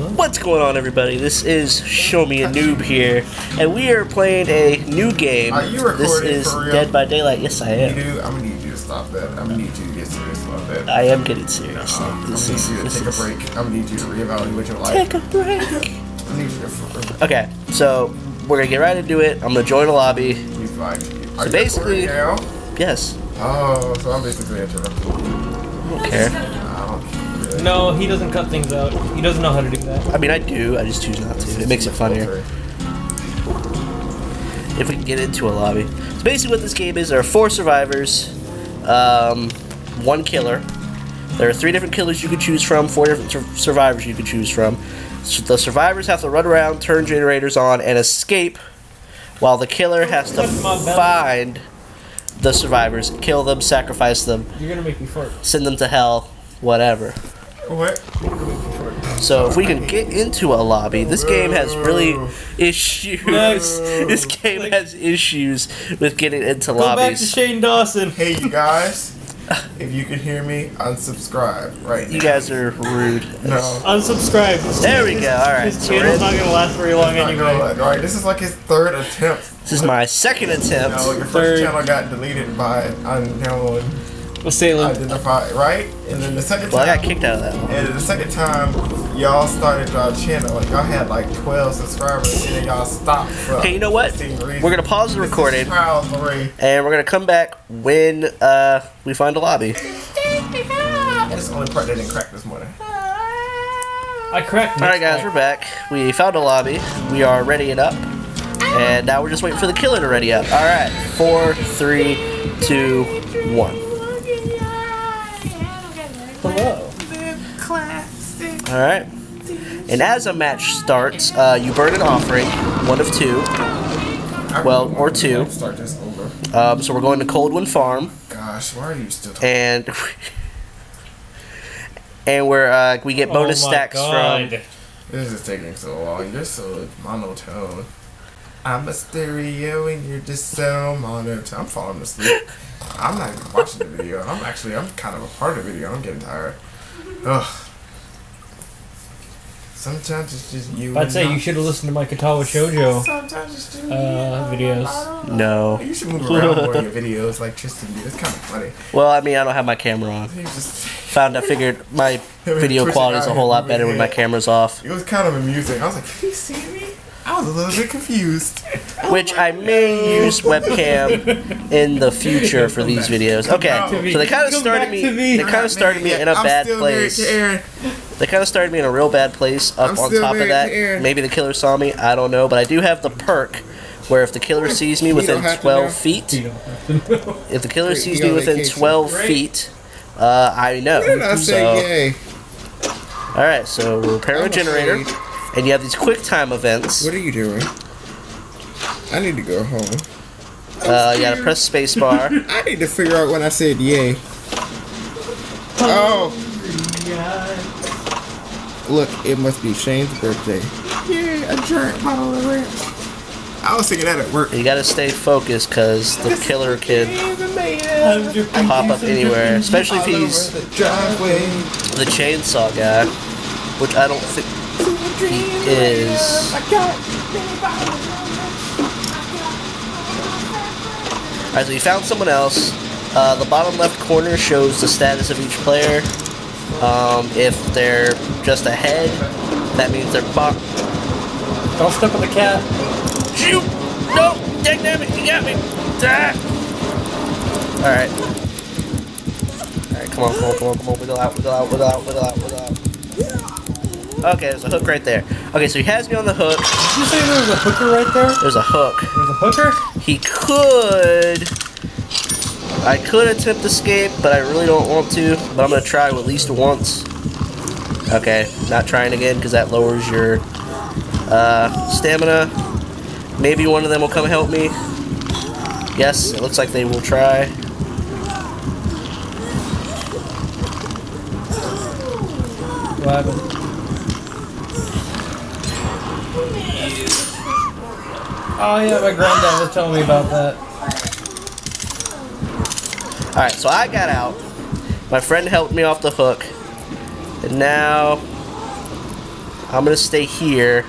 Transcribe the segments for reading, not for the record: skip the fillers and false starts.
What's going on, everybody? This is Show Me A Noob here, and we are playing a new game. Are you recording? This is for real? Dead by Daylight. Yes, I am. I'm gonna need you to stop that. I'm gonna need you to get serious about that. I am getting serious. I'm gonna need you to take a break. I'm gonna need you to reevaluate your life. Take a break. I need you to... Okay, so we're gonna get right into it. I'm gonna join a lobby. You fine. So you basically, now? Yes. Oh, so I'm basically interrupted. I don't care. No, he doesn't cut things out. He doesn't know how to do that. I mean, I do. I just choose not to. It makes it funnier. If we can get into a lobby. So basically what this game is, there are 4 survivors, 1 killer. There are 3 different killers you can choose from, 4 different survivors you can choose from. So the survivors have to run around, turn generators on, and escape, while the killer has to find the survivors, kill them, sacrifice them, you're gonna make me fart, send them to hell, whatever. What? So if we can get into a lobby, this game has really issues. This game has issues with getting into lobbies. Go back to Shane Dawson. Hey, you guys. If you can hear me, unsubscribe right now. You guys are rude. No. Unsubscribe. There we go. All right. His channel's not gonna last very long anyway. All right. This is like his 3rd attempt. This is my 2nd attempt. No, your 1st channel got deleted by undownload. Well, Salem. Identify, right? And then the 2nd time... Well, I got kicked out of that one. And then the 2nd time, y'all started y'all channel, and y'all had like 12 subscribers, and then y'all stopped. Okay, you know what? We're going to pause the recording, and we're going to come back when we find a lobby. That's the only part that didn't crack this morning. I cracked. Alright, guys, we're back. We found a lobby. We are readying up, and now we're just waiting for the killer to ready up. Alright, 4, 3, 2, 1. Hello. Alright. And as a match starts, you burn an offering. 1 of 2. Well, or 2. So we're going to Coldwind Farm. Gosh, why are you still talking? And we're, we get bonus stacks from... This is taking so long. You're so monotone. I'm a stereo and you're just so monotone. I'm falling asleep. I'm not even watching the video. I'm kind of a part of the video. I'm getting tired. Ugh. Sometimes it's just you. I'd say you should have listened to my Katawa Shojo videos. No. You should move around more in your videos like Tristan did. It's kind of funny. Well, I mean, I don't have my camera on. I figured my video quality is a whole lot better when my camera's off. It was kind of amusing. I was like, can you see me? I was a little bit confused. Which I may use webcam in the future for these videos. Okay, so they kind of started me. They kind of started me in a bad place. They kind of started me in a real bad place. Up on top of that, maybe the killer saw me. I don't know, but I do have the perk where if the killer sees me within 12 feet, if the killer sees me within 12 feet, I know. So, all right, so we'll repair a generator. And you have these quick time events. What are you doing? I need to go home. You gotta press space bar. I need to figure out when I said yay. Oh! Look, it must be Shane's birthday. Yeah, a giant bottle of ranch. I was thinking that at work. You gotta stay focused because the killer can pop up anywhere. Especially if he's the chainsaw guy. Which I don't think... Alright, so you found someone else. The bottom left corner shows the status of each player. If they're just ahead, that means they're fucked. Don't step on the cat. Shoot! No! Damn it! You got me! Ah. Alright. Alright, come on. Wiggle out. Okay, there's a hook right there. Okay, so he has me on the hook. Did you say there was a hooker right there? There's a hook. There's a hooker? He could... I could attempt escape, but I really don't want to. But I'm going to try at least once. Okay, not trying again because that lowers your stamina. Maybe one of them will come help me. Yes, it looks like they will try. What happened? Oh yeah, my granddad was telling me about that. Alright, so I got out. My friend helped me off the hook. And now I'm gonna stay here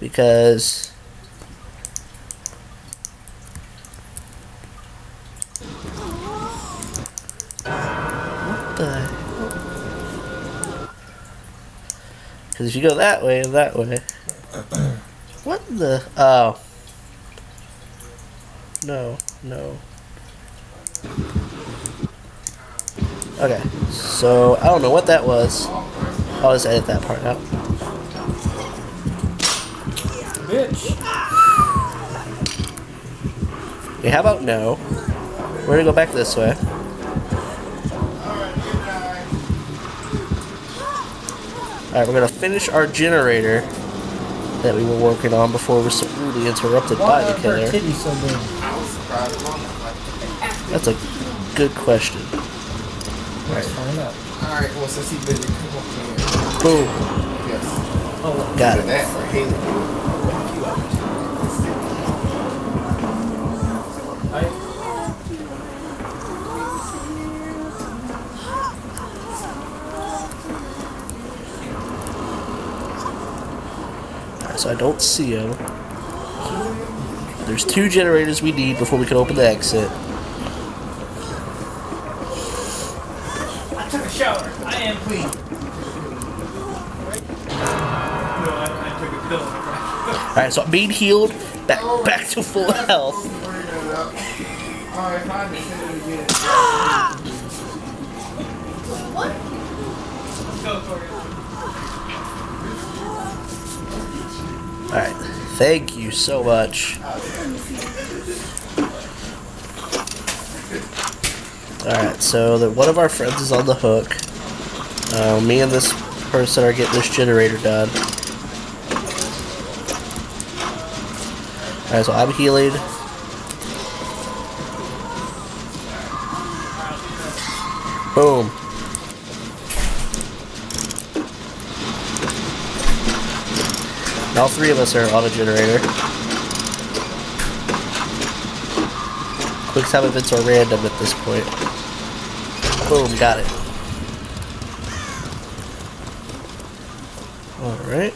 because what the hell? Because if you go that way and that way, what the oh no no. Okay, so I don't know what that was. I'll just edit that part out. Bitch. Okay, how about no? We're gonna go back this way. Alright, we're gonna finish our generator that we were working on before we're rudely interrupted by the killer. That's a good question. Alright, well, since he's busy, come on here. Boom. Yes. Oh, got it. That for Haley. Alright, so I don't see him. There's two generators we need before we can open the exit. Alright, so I'm being healed, back to full health. Alright, thank you so much. Alright, so that one of our friends is on the hook. Me and this person are getting this generator done. Alright, so I'm healing. Boom. And all three of us are on a generator. Quick time events are random at this point. Boom, got it. Alright.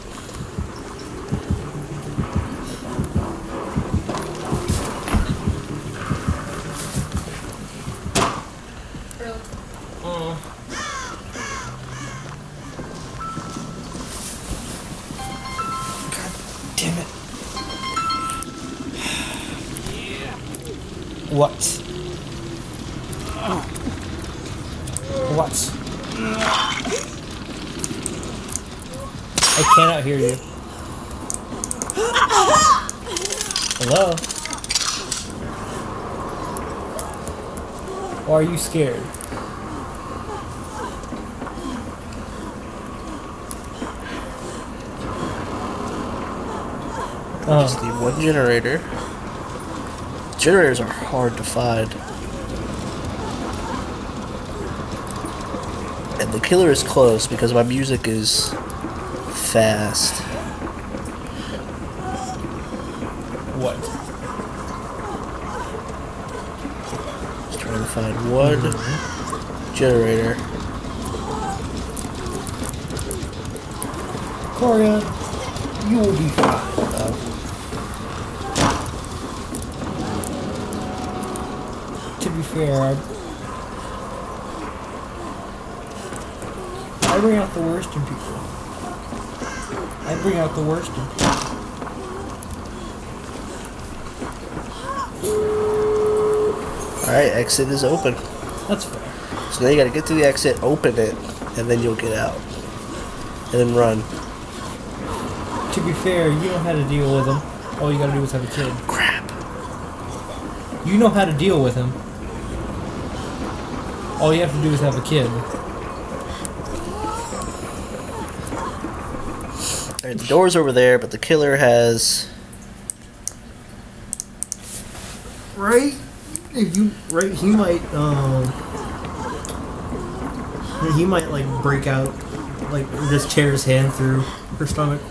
Hear you. Hello? Or are you scared? Oh. Just need one generator. Generators are hard to find. And the killer is close because my music is fast. What? Just trying to find one generator. Coria, you will be fine. To be fair, I bring out the worst in people. I bring out the worst in people. Alright, exit is open. That's fair. So now you gotta get to the exit, open it, and then you'll get out. And then run. To be fair, you know how to deal with him. All you gotta do is have a kid. Crap. You know how to deal with him. All you have to do is have a kid. Alright, the door's over there, but the killer has... Right? If you... Right, he might, like, break out, like, this chair's hand through her stomach.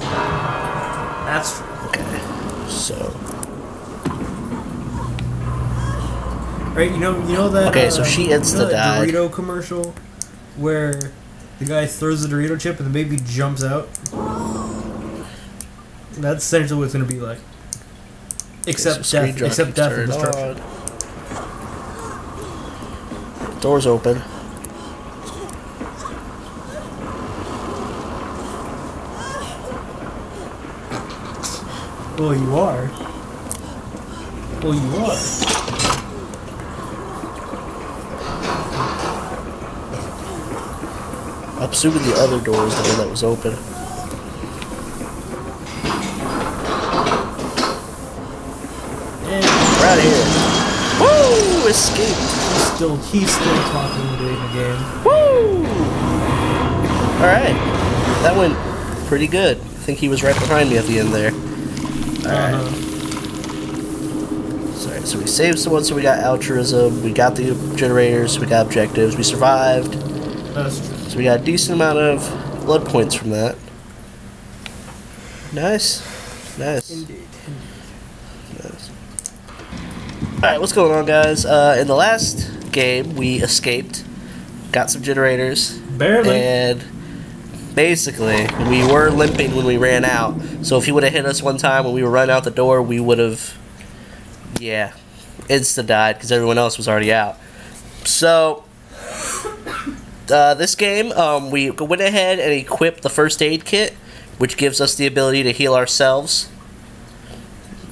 That's... Okay. So... Right, you know that... Okay, so she ends the Dorito commercial? Where... The guy throws the Dorito chip and the baby jumps out. That's essentially what it's going to be like. Except death. Except death and destruction. Door's open. Well, you are. Well, you are. I'm assuming the other door is the one that was open. And we're out of here. Woo! Escaped. He's still talking during the game. Woo! Alright. That went pretty good. I think he was right behind me at the end there. Alright. Sorry, so we saved someone, so we got altruism, we got the generators, we got objectives, we survived. That's true. So we got a decent amount of blood points from that. Nice. Nice. Indeed. Nice. Alright, what's going on, guys? In the last game, we escaped, got some generators. Barely. And basically, we were limping when we ran out. So if he would have hit us one time when we were running out the door, we would have, yeah, insta-died because everyone else was already out. So, this game, we went ahead and equipped the first aid kit, which gives us the ability to heal ourselves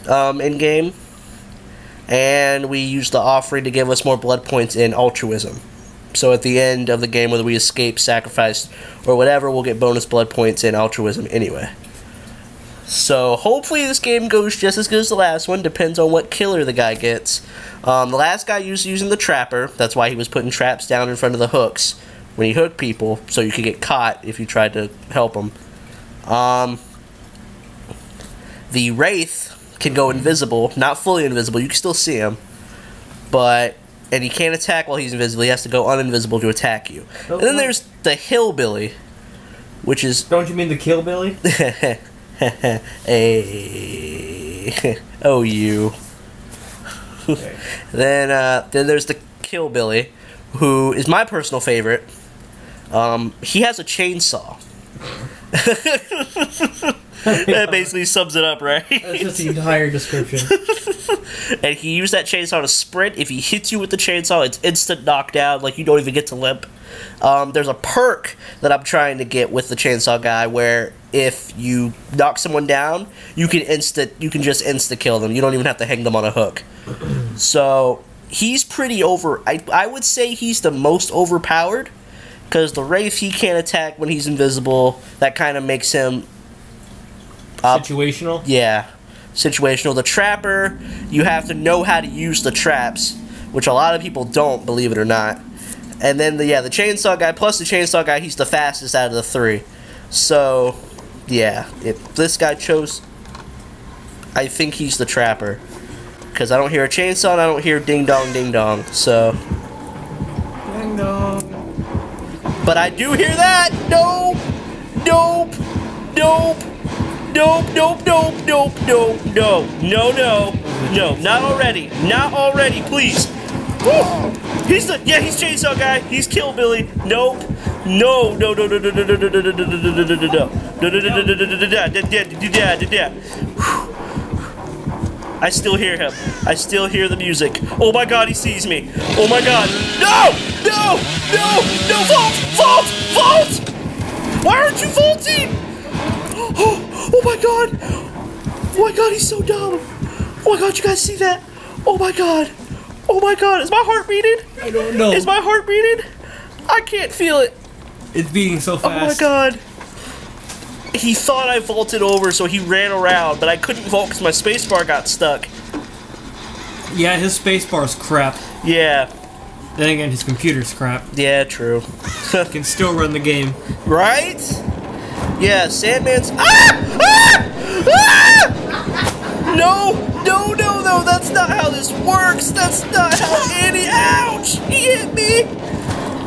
in-game. And we used the offering to give us more blood points in altruism. So at the end of the game, whether we escape, sacrifice, or whatever, we'll get bonus blood points in altruism anyway. So hopefully this game goes just as good as the last one. Depends on what killer the guy gets. The last guy was using the trapper. That's why he was putting traps down in front of the hooks when he hooked people, so you could get caught if you tried to help him. The Wraith can go invisible. Not fully invisible. You can still see him. But... and he can't attack while he's invisible. He has to go uninvisible to attack you. Oh, and then there's the Hillbilly, which is... Don't you mean the Killbilly? Hey. Oh, you. Okay. Then there's the Killbilly, who is my personal favorite. He has a chainsaw. That basically sums it up, right? That's just the entire description. And he used that chainsaw to sprint. If he hits you with the chainsaw, it's instant knockdown. Like, you don't even get to limp. There's a perk that I'm trying to get with the chainsaw guy where if you knock someone down, you can just insta-kill them. You don't even have to hang them on a hook. So, he's pretty over... I would say he's the most overpowered because the Wraith, he can't attack when he's invisible. That kind of makes him... situational? Yeah. Situational. The trapper, you have to know how to use the traps, which a lot of people don't, believe it or not. And then, the chainsaw guy, plus the chainsaw guy, he's the fastest out of the three. So, yeah. If this guy chose, I think he's the trapper. Because I don't hear a chainsaw and I don't hear ding-dong, ding-dong. So. Ding-dong. But I do hear that! Nope! Nope! Nope! Nope, nope, nope, nope, nope, no, no, no, no, not already, please. Woo! He's chainsaw guy, he's Killbilly. Nope, no, no, no, no, no, no, no, no, no, no, no, no, no, no, no, no. I still hear him. I still hear the music. Oh my God, he sees me. Oh my God. No, no, no, no, vault, vault. Why aren't you vaulting? Oh my God! Oh my God, he's so dumb! Oh my God, you guys see that? Oh my God! Oh my God, is my heart beating? I don't know. Is my heart beating? I can't feel it. It's beating so fast. Oh my God! He thought I vaulted over, so he ran around, but I couldn't vault because my spacebar got stuck. Yeah, his spacebar's crap. Yeah. Then again, his computer's crap. Yeah, true. Can still run the game. Right? Yeah, Sandman's... Ah! Ah! Ah! No! No, no, no! That's not how this works! That's not how any... Ouch! He hit me!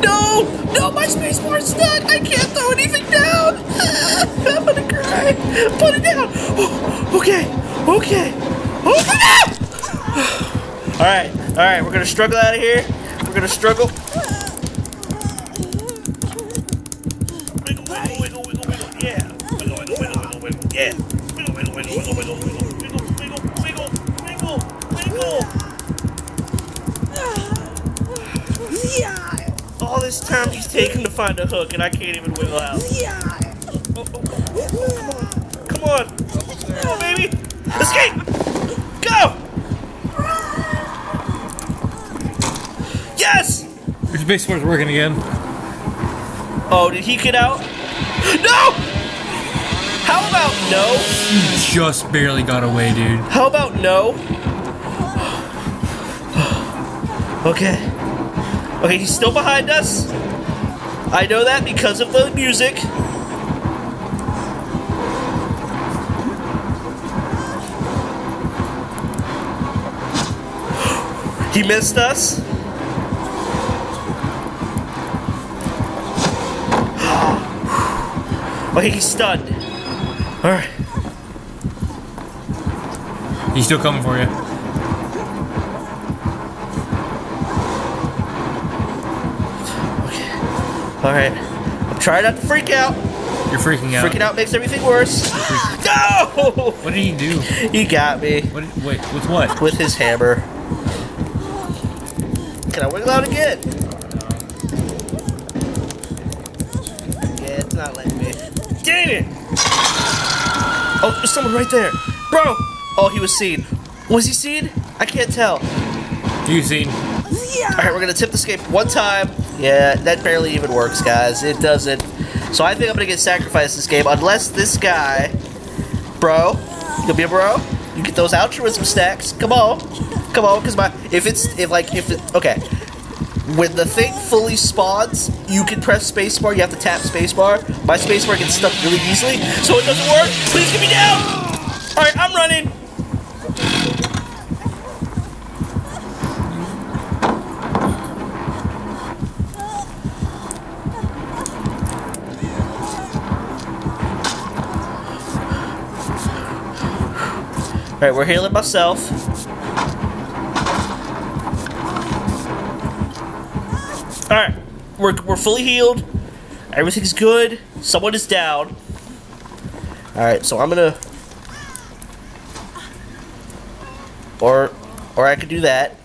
No! No, my spacebar's stuck! I can't throw anything down! I'm gonna cry! Put it down! Oh, okay! Okay! Oh, no! Alright, we're gonna struggle out of here. We're gonna struggle... Yeah. Wiggle, wiggle, wiggle, wiggle, wiggle, wiggle, wiggle, wiggle, wiggle, wiggle. Yeah. All this time he's taking to find a hook, and I can't even wiggle out. Yeah. Oh, oh, oh. Come on. Come on, baby. Escape. Go. Yes. Your baseboard's working again. Oh, did he get out? No! How about no? You just barely got away, dude. How about no? Okay. Okay, he's still behind us. I know that because of the music. He missed us. Okay, he's stunned. Alright. He's still coming for you. Okay. Alright. I'm trying not to freak out. You're freaking out. Freaking out makes everything worse. No! What did he do? He got me. What did, wait, with what? With his hammer. Can I wiggle out again? Yeah, it's not letting me. Dang it! Oh, there's someone right there. Bro! Oh, he was seen. Was he seen? I can't tell. You seen. Alright, we're gonna tip the escape one time. Yeah, that barely even works, guys. It doesn't. So I think I'm gonna get sacrificed this game, unless this guy... Bro, you'll be a bro. You get those altruism stacks. Come on. Come on, because my... If it... Okay. When the thing fully spawns, you can press spacebar. You have to tap spacebar. My spacebar gets stuck really easily, so it doesn't work. Please get me down! Alright, I'm running. Alright, we're healing myself. Alright, we're fully healed. Everything's good. Someone is down. Alright, so I'm gonna... Or I could do that.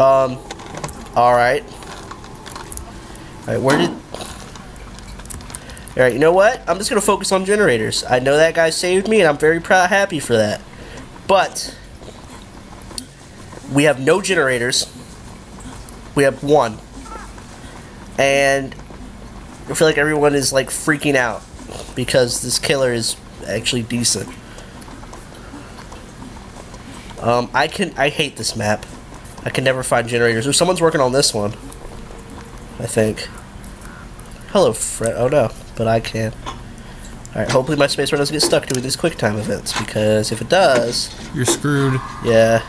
Alright. Alright, where did... Alright, you know what? I'm just gonna focus on generators. I know that guy saved me, and I'm very happy for that. But... we have no generators. We have one. And I feel like everyone is like freaking out because this killer is actually decent. I hate this map. I can never find generators. Ooh, someone's working on this one, I think. Hello, friend. Oh no, but I can. Alright, hopefully my spacebar doesn't get stuck doing these quick time events, because if it does... you're screwed. Yeah.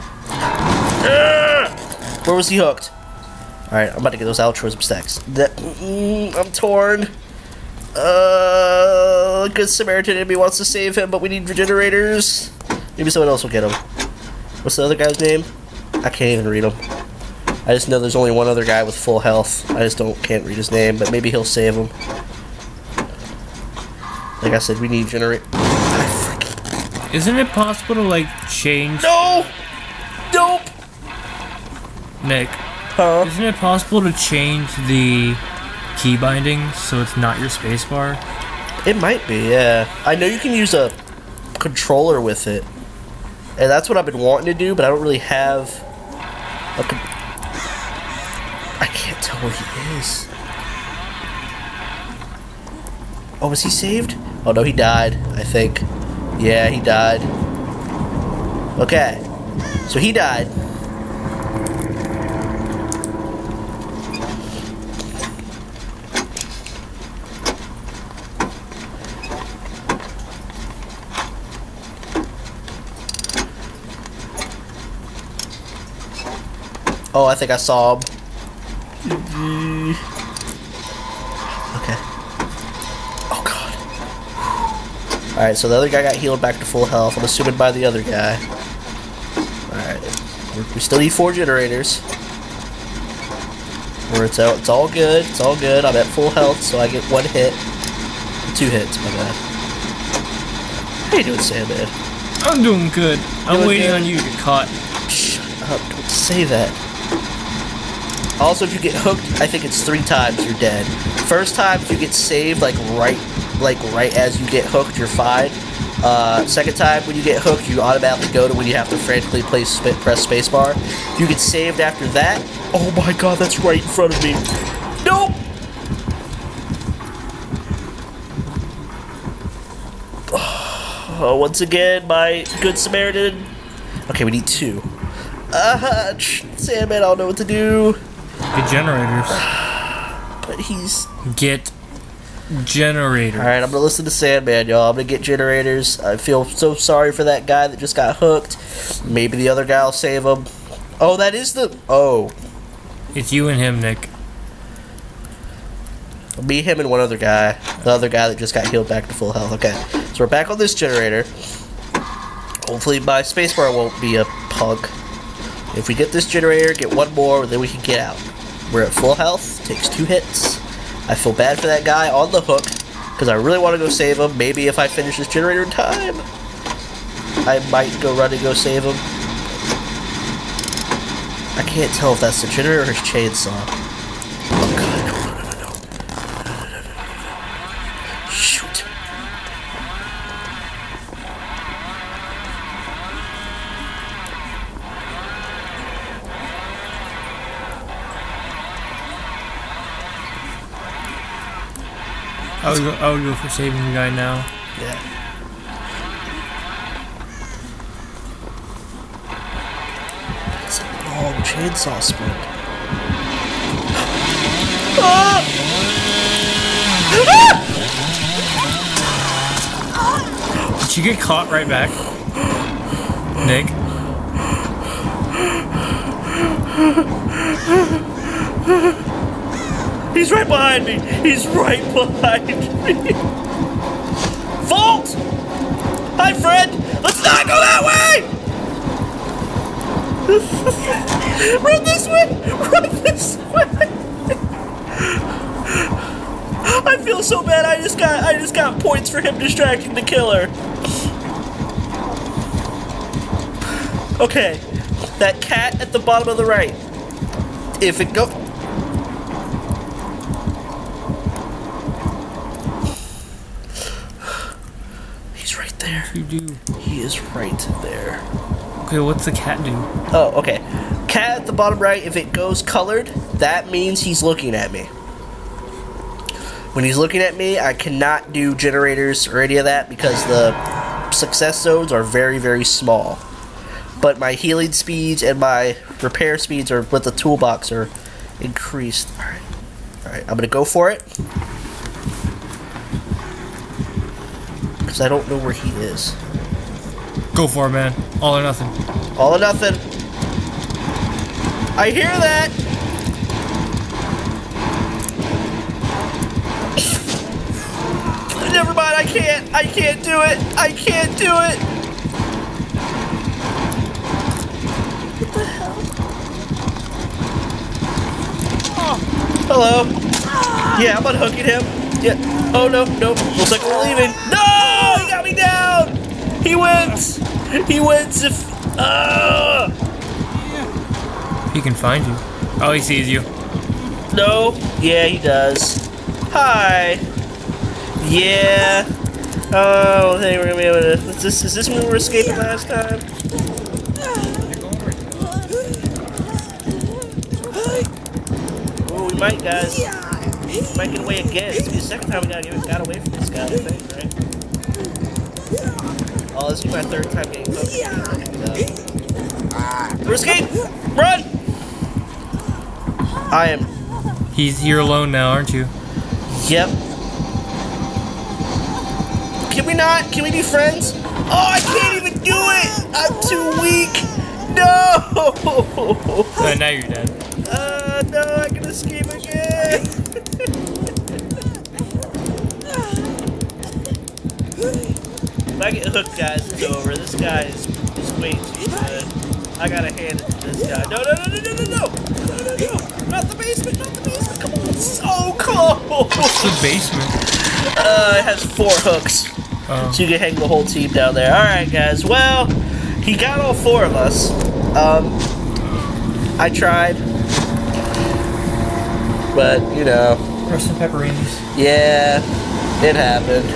Where was he hooked? Alright, I'm about to get those altruism stacks. I'm torn. Good Samaritan enemy wants to save him, but we need regenerators. Maybe someone else will get him. What's the other guy's name? I can't even read him. I just know there's only one other guy with full health. I just can't read his name, but maybe he'll save him. Like I said, we need generators. Isn't it possible to, like, change... No! Nope! Nick, huh? Isn't it possible to change the key binding so it's not your spacebar? It might be, yeah. I know you can use a controller with it, and that's what I've been wanting to do, but I don't really have a I can't tell where he is. Oh, was he saved? Oh no, he died, I think. Yeah, he died. Okay, so he died. Oh, I think I saw him. Okay. Oh, God. Alright, so the other guy got healed back to full health. I'm assuming by the other guy. Alright. We still need four generators. It's all good. It's all good. I'm at full health, so I get one hit. Two hits, my bad. How you doing, Sandman? I'm doing good. I'm waiting on you to get caught. Shut up, don't say that. Also, if you get hooked, I think it's 3 times you're dead. First time, if you get saved, like right as you get hooked, you're fine. Second time, when you get hooked, you automatically go to when you have to frantically press spacebar. If you get saved after that, oh my god, that's right in front of me. Nope! Oh, once again, my good Samaritan. Okay, we need 2. Sandman, I don't know what to do. Get generators. But he's... Get... generators. Alright, I'm gonna listen to Sandman, y'all. I'm gonna get generators. I feel so sorry for that guy that just got hooked. Maybe the other guy will save him. Oh, that is the... Oh. It's you and him, Nick. Me, him, and one other guy. The other guy that just got healed back to full health. Okay. So we're back on this generator. Hopefully my spacebar won't be a punk. If we get this generator, get one more, then we can get out. We're at full health. Takes 2 hits. I feel bad for that guy on the hook, because I really want to go save him. Maybe if I finish this generator in time, I might go run and go save him. I can't tell if that's the generator or his chainsaw. Oh god, no. Shoot. I would go for saving the guy now. Yeah. That's a long chainsaw split. Ah! Ah! Did you get caught right back, Nick? He's right behind me! He's right behind me! Vault! Hi, friend! Let's not go that way! Run this way! Run this way! I feel so bad, I just got points for him distracting the killer. Okay. That cat at the bottom of the right. If it go... You do. He is right there. Okay, what's the cat do? Oh, okay. Cat at the bottom right, if it goes colored, that means he's looking at me. When he's looking at me, I cannot do generators or any of that because the success zones are very, very small. But my healing speeds and my repair speeds are with the toolbox are increased. Alright. Alright, I'm gonna go for it. I don't know where he is. Go for it, man. All or nothing. All or nothing. I hear that! Never mind, I can't. I can't do it. I can't do it. What the hell? Oh. Hello. Yeah, I'm unhooking him. Yeah. Oh, no, no. Looks like we're leaving. No! Got me down! He wins! He wins if... He can find you. Oh, he sees you. No. Yeah, he does. Hi. Yeah. Oh, hey, we're gonna be able to... Is this when we were escaping last time? Oh, we might, guys. We might get away again. It's the second time we got away from this guy, I think, right? Oh, this is my 3rd time getting hooked. Risky! Run! I am. You're alone now, aren't you? Yep. Can we not? Can we be friends? Oh, I can't even do it! I'm too weak! No! Now you're dead. No, I can escape again! If I get hooked, guys, it's over. This guy is way too good. I gotta hand it to this guy. No, no, no, no, no, no, no, no, no, no, no. Not the basement, not the basement. Come on, it's so close. It's the basement. It has 4 hooks. Oh. So you can hang the whole team down there. Alright, guys. Well, he got all 4 of us. I tried. But, you know. Rest in pepperonis. Yeah. It happened.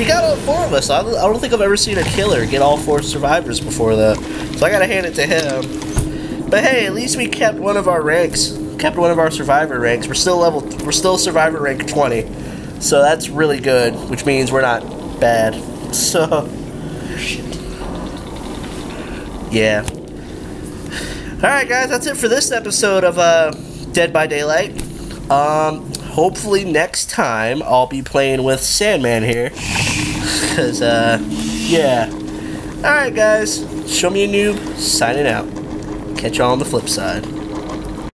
He got all 4 of us. I don't think I've ever seen a killer get all 4 survivors before, though. So I gotta hand it to him. But hey, at least we kept one of our ranks. Kept one of our survivor ranks. We're still level. We're still survivor rank 20. So that's really good, which means we're not bad. So, yeah. Alright, guys, that's it for this episode of Dead by Daylight. Hopefully next time I'll be playing with Sandman here. Because, yeah. Alright, guys, Show Me a Noob, signing out. Catch y'all on the flip side.